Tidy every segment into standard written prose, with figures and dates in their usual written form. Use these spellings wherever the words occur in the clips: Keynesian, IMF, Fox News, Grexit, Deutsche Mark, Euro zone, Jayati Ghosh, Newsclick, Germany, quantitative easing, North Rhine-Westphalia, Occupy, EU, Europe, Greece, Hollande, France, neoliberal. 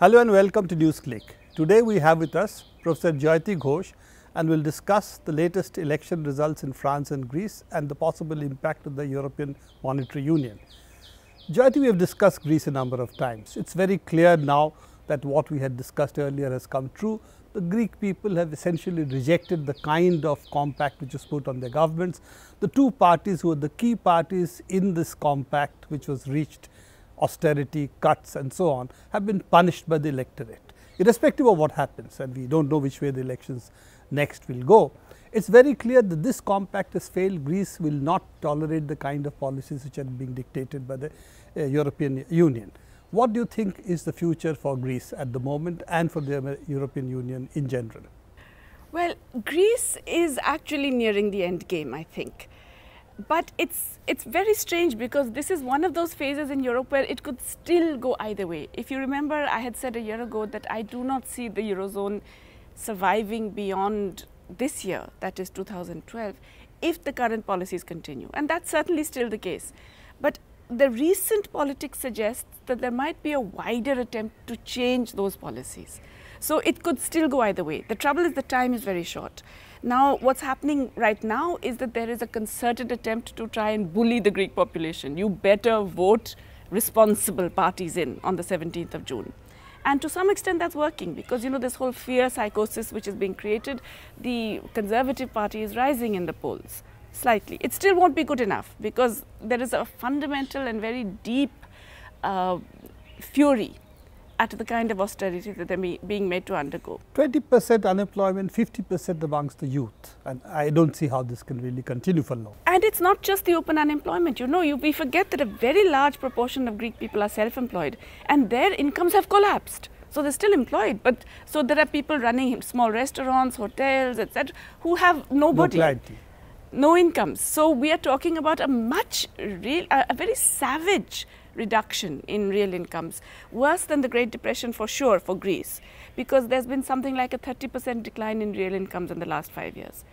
Hello and welcome to Newsclick. Today we have with us Professor Jayati Ghosh and will discuss the latest election results in France and Greece and the possible impact of the European Monetary Union. Jayati, we have discussed Greece a number of times. It's very clear now that what we had discussed earlier has come true. The Greek people have essentially rejected the kind of compact which was put on their governments. The two parties who were the key parties in this compact which was reached, austerity, cuts and so on, have been punished by the electorate, irrespective of what happens, and we don't know which way the elections next will go. It's very clear that this compact has failed. Greece will not tolerate the kind of policies which are being dictated by the European Union. What do you think is the future for Greece at the moment and for the European Union in general? Well, Greece is actually nearing the end game, I think. But it's very strange because this is one of those phases in Europe where it could still go either way. If you remember, I had said a year ago that I do not see the Eurozone surviving beyond this year, that is 2012, if the current policies continue. And that's certainly still the case. But the recent politics suggests that there might be a wider attempt to change those policies. So it could still go either way. The trouble is the time is very short. Now, what's happening right now is that there is a concerted attempt to try and bully the Greek population. You better vote responsible parties in on the 17th of June. And to some extent that's working because, you know, this whole fear psychosis which is being created, the Conservative Party is rising in the polls slightly. It still won't be good enough because there is a fundamental and very deep fury at the kind of austerity that they're being made to undergo. 20% unemployment, 50% amongst the youth, and I don't see how this can really continue for long. And it's not just the open unemployment, you know, we forget that a very large proportion of Greek people are self-employed and their incomes have collapsed. So they're still employed, but so there are people running small restaurants, hotels, etc., who have nobody. No incomes. So we are talking about a very savage reduction in real incomes, worse than the Great Depression for sure for Greece, because there's been something like a 30% decline in real incomes in the last 5 years,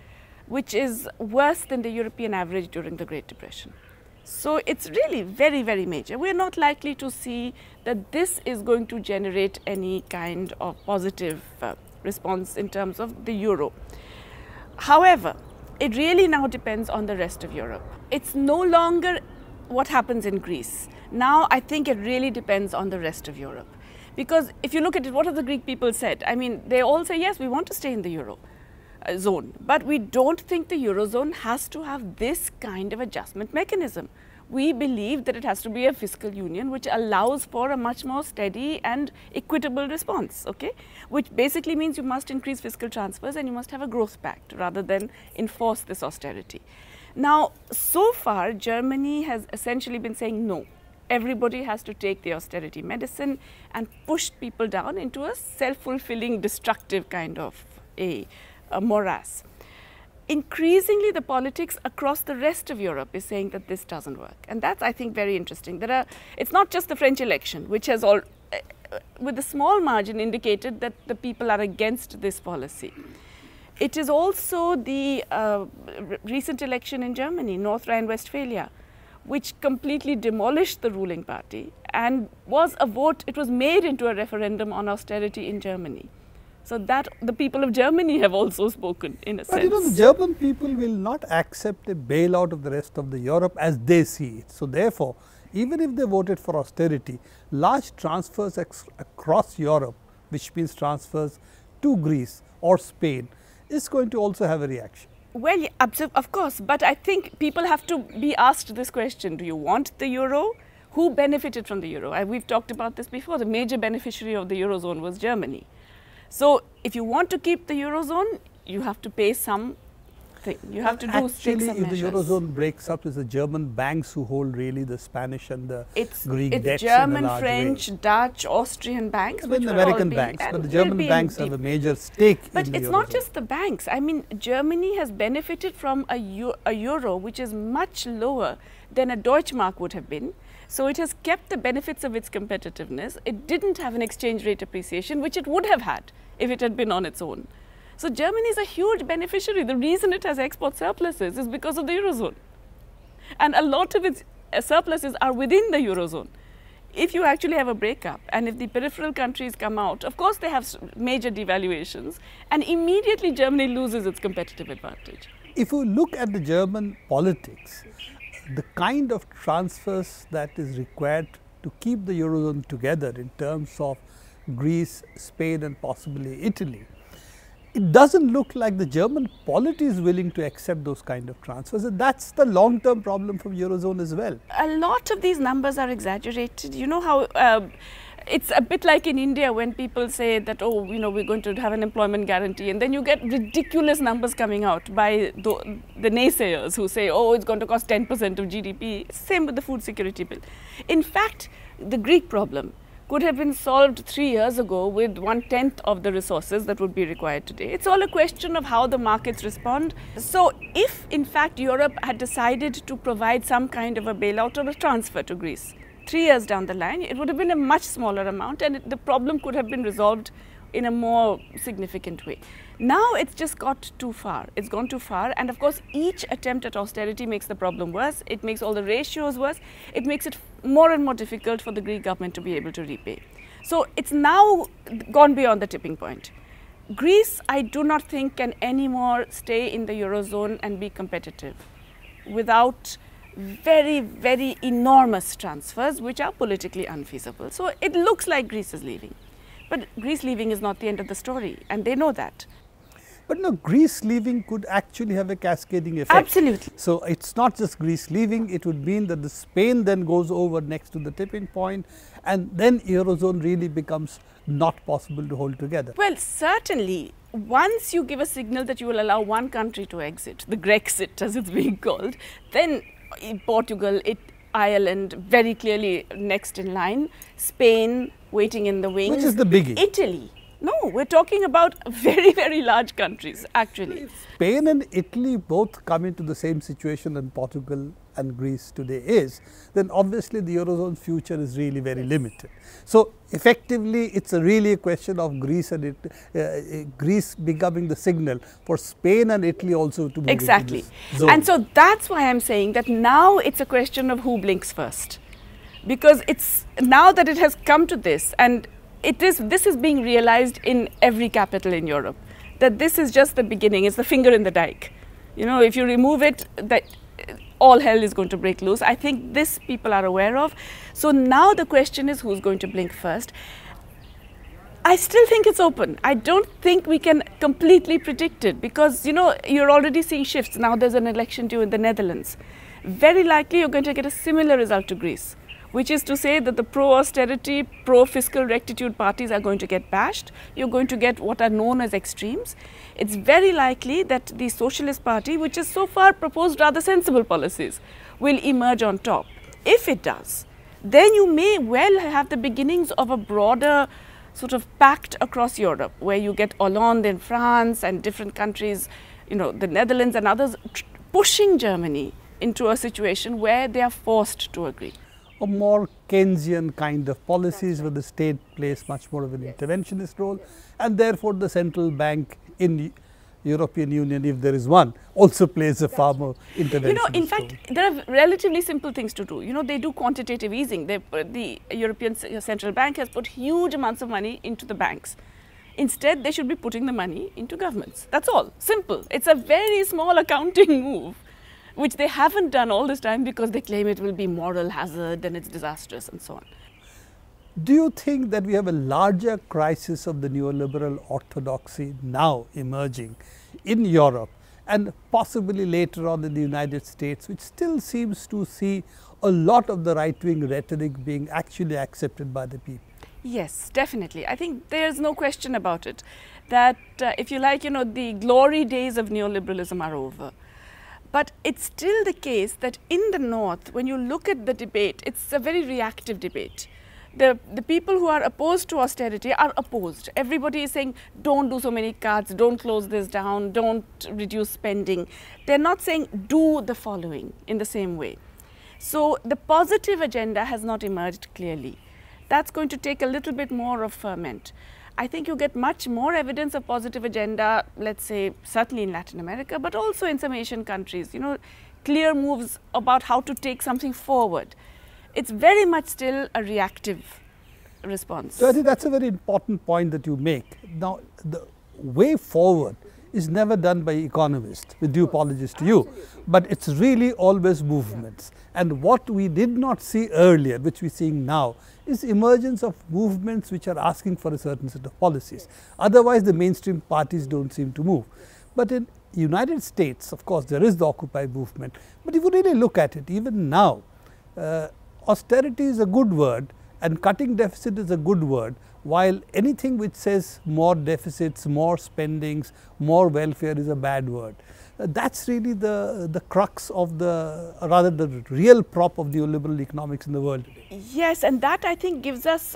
which is worse than the European average during the Great Depression. So it's really very, very major. We're not likely to see that this is going to generate any kind of positive response in terms of the euro. However, it really now depends on the rest of Europe. It's no longer what happens in Greece. Now I think it really depends on the rest of Europe. Because if you look at it, what have the Greek people said? I mean, they all say, yes, we want to stay in the Euro zone, but we don't think the Eurozone has to have this kind of adjustment mechanism. We believe that it has to be a fiscal union which allows for a much more steady and equitable response, okay? Which basically means you must increase fiscal transfers and you must have a growth pact rather than enforce this austerity. Now, so far, Germany has essentially been saying no. Everybody has to take the austerity medicine and push people down into a self-fulfilling, destructive kind of a morass. Increasingly, the politics across the rest of Europe is saying that this doesn't work. And that's, I think, very interesting. It's not just the French election, which has, with a small margin, indicated that the people are against this policy. It is also the recent election in Germany, North Rhine-Westphalia, which completely demolished the ruling party and was a vote, it was made into a referendum on austerity in Germany. So that the people of Germany have also spoken in a sense. But you know, the German people will not accept a bailout of the rest of the Europe as they see it. So therefore, even if they voted for austerity, large transfers across Europe, which means transfers to Greece or Spain, is going to also have a reaction. Well, yeah, of course, but I think people have to be asked this question. Do you want the Euro? Who benefited from the Euro? And we've talked about this before. The major beneficiary of the Eurozone was Germany. So, if you want to keep the Eurozone, you have to pay something. You have to do some measures. Actually, if the Eurozone breaks up, it's the German banks who hold really the Spanish and the Greek debts. It's German, French, Dutch, Austrian banks. Even the American banks, but the German banks have a major stake in the Eurozone. But it's not just the banks. I mean, Germany has benefited from a Euro which is much lower than a Deutsche Mark would have been. So it has kept the benefits of its competitiveness. It didn't have an exchange rate appreciation, which it would have had if it had been on its own. So Germany is a huge beneficiary. The reason it has export surpluses is because of the Eurozone. And a lot of its surpluses are within the Eurozone. if you actually have a breakup and if the peripheral countries come out, of course they have major devaluations, and immediately Germany loses its competitive advantage. If you look at the German politics, the kind of transfers that is required to keep the Eurozone together in terms of Greece, Spain and possibly Italy, it doesn't look like the German polity is willing to accept those kind of transfers, and that's the long-term problem for Eurozone as well. A lot of these numbers are exaggerated. You know how it's a bit like in India when people say that, oh, you know, we're going to have an employment guarantee, and then you get ridiculous numbers coming out by the naysayers who say, oh, it's going to cost 10% of GDP. Same with the food security bill. In fact, the Greek problem could have been solved 3 years ago with 1/10 of the resources that would be required today. It's all a question of how the markets respond. So if in fact Europe had decided to provide some kind of a bailout or a transfer to Greece 3 years down the line, it would have been a much smaller amount, and the problem could have been resolved in a more significant way. Now it's just got too far. It's gone too far, and of course each attempt at austerity makes the problem worse. It makes all the ratios worse. It makes it more and more difficult for the Greek government to be able to repay. So it's now gone beyond the tipping point. Greece, I do not think, can anymore stay in the Eurozone and be competitive without very, very enormous transfers which are politically unfeasible. So it looks like Greece is leaving. But Greece leaving is not the end of the story, and they know that. But no, Greece leaving could actually have a cascading effect. Absolutely. So it's not just Greece leaving, it would mean that the Spain then goes over next to the tipping point, and then Eurozone really becomes not possible to hold together. Well, certainly, once you give a signal that you will allow one country to exit, the Grexit as it's being called, then Portugal, Ireland very clearly next in line, Spain waiting in the wings. Which is the biggie? Italy. No, we're talking about very, very large countries actually. Spain and Italy both come into the same situation that Portugal and Greece today is, then obviously the Eurozone's future is really very limited. So effectively it's really a question of Greece and Greece becoming the signal for Spain and Italy also to move into this zone. And so that's why I'm saying that now it's a question of who blinks first, because it's now that it has come to this, and this is being realized in every capital in Europe, that this is just the beginning. It's the finger in the dike. You know, if you remove it, that all hell is going to break loose. I think this people are aware of. So now the question is who's going to blink first. I still think it's open. I don't think we can completely predict it, because, you know, you're already seeing shifts. Now there's an election due in the Netherlands. Very likely you're going to get a similar result to Greece, which is to say that the pro-austerity, pro-fiscal rectitude parties are going to get bashed. You're going to get what are known as extremes. It's very likely that the Socialist Party, which has so far proposed rather sensible policies, will emerge on top. If it does, then you may well have the beginnings of a broader sort of pact across Europe, where you get Hollande in France and different countries, you know, the Netherlands and others, pushing Germany into a situation where they are forced to agree. A more Keynesian kind of policies where the state plays much more of an interventionist role, and therefore the central bank in European Union, if there is one, also plays a far more interventionist role. You know, in fact, there are relatively simple things to do. You know, they do quantitative easing. The European Central Bank has put huge amounts of money into the banks. Instead, they should be putting the money into governments. That's all. Simple. It's a very small accounting move, which they haven't done all this time because they claim it will be moral hazard and it's disastrous and so on. Do you think that we have a larger crisis of the neoliberal orthodoxy now emerging in Europe and possibly later on in the United States, which still seems to see a lot of the right-wing rhetoric being actually accepted by the people? Yes, definitely. I think there's no question about it that, if you like, you know, the glory days of neoliberalism are over. But it's still the case that in the North, when you look at the debate, it's a very reactive debate. The people who are opposed to austerity are opposed. Everybody is saying, don't do so many cuts, don't close this down, don't reduce spending. They're not saying, do the following in the same way. So the positive agenda has not emerged clearly. That's going to take a little bit more of ferment. I think you get much more evidence of positive agenda, let's say, certainly in Latin America, but also in some Asian countries, you know, clear moves about how to take something forward. it's very much still a reactive response. So I think that's a very important point that you make. Now, the way forward is never done by economists, with due apologies to you, but it's really always movements. And what we did not see earlier, which we're seeing now, is emergence of movements which are asking for a certain set of policies. Otherwise, the mainstream parties don't seem to move. But in the United States, of course, there is the Occupy movement. But if you really look at it, even now, austerity is a good word and cutting deficit is a good word, while anything which says more deficits, more spendings, more welfare is a bad word. That's really the crux of the, rather the real prop of neoliberal economics in the world today. Yes, and that I think gives us,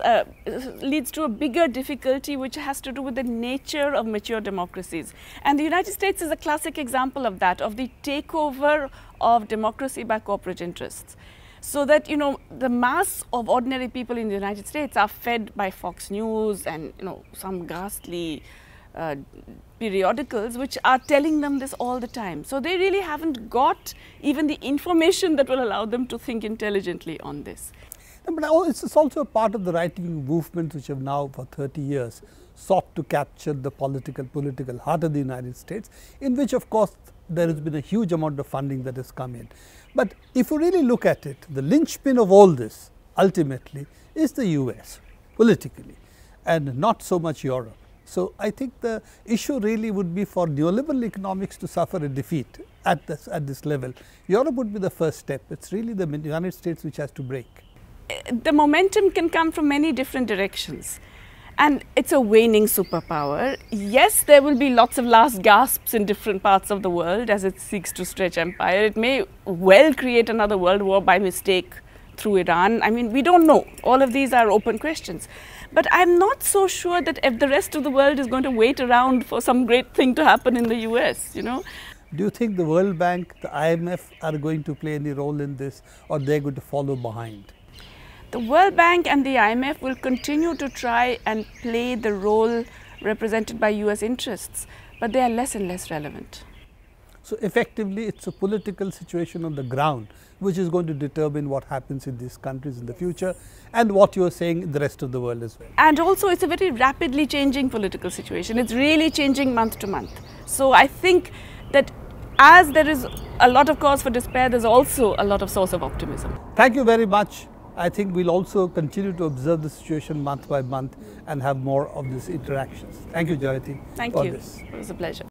leads to a bigger difficulty which has to do with the nature of mature democracies. And the United States is a classic example of that, of the takeover of democracy by corporate interests. So that, you know, the mass of ordinary people in the United States are fed by Fox News and, you know, some ghastly periodicals which are telling them this all the time. So they really haven't got even the information that will allow them to think intelligently on this. No, but it's also a part of the right-wing movements which have now for 30 years sought to capture the political heart of the United States, in which of course there has been a huge amount of funding that has come in. But if you really look at it, the linchpin of all this ultimately is the US politically and not so much Europe. So I think the issue really would be for neoliberal economics to suffer a defeat at this level. Europe would be the first step. It's really the United States which has to break. The momentum can come from many different directions. And it's a waning superpower. Yes, there will be lots of last gasps in different parts of the world as it seeks to stretch empire. It may well create another world war by mistake through Iran. I mean, we don't know. All of these are open questions. But I'm not so sure that if the rest of the world is going to wait around for some great thing to happen in the US, you know. Do you think the World Bank, the IMF are going to play any role in this, or they're going to follow behind? The World Bank and the IMF will continue to try and play the role represented by US interests, but they are less and less relevant. So effectively, it's a political situation on the ground which is going to determine what happens in these countries in the future and what you are saying in the rest of the world as well. And also, it's a very rapidly changing political situation. It's really changing month to month. So I think that as there is a lot of cause for despair, there's also a lot of source of optimism. Thank you very much. I think we'll also continue to observe the situation month by month and have more of these interactions. Thank you, Jayati. Thank you. It was a pleasure.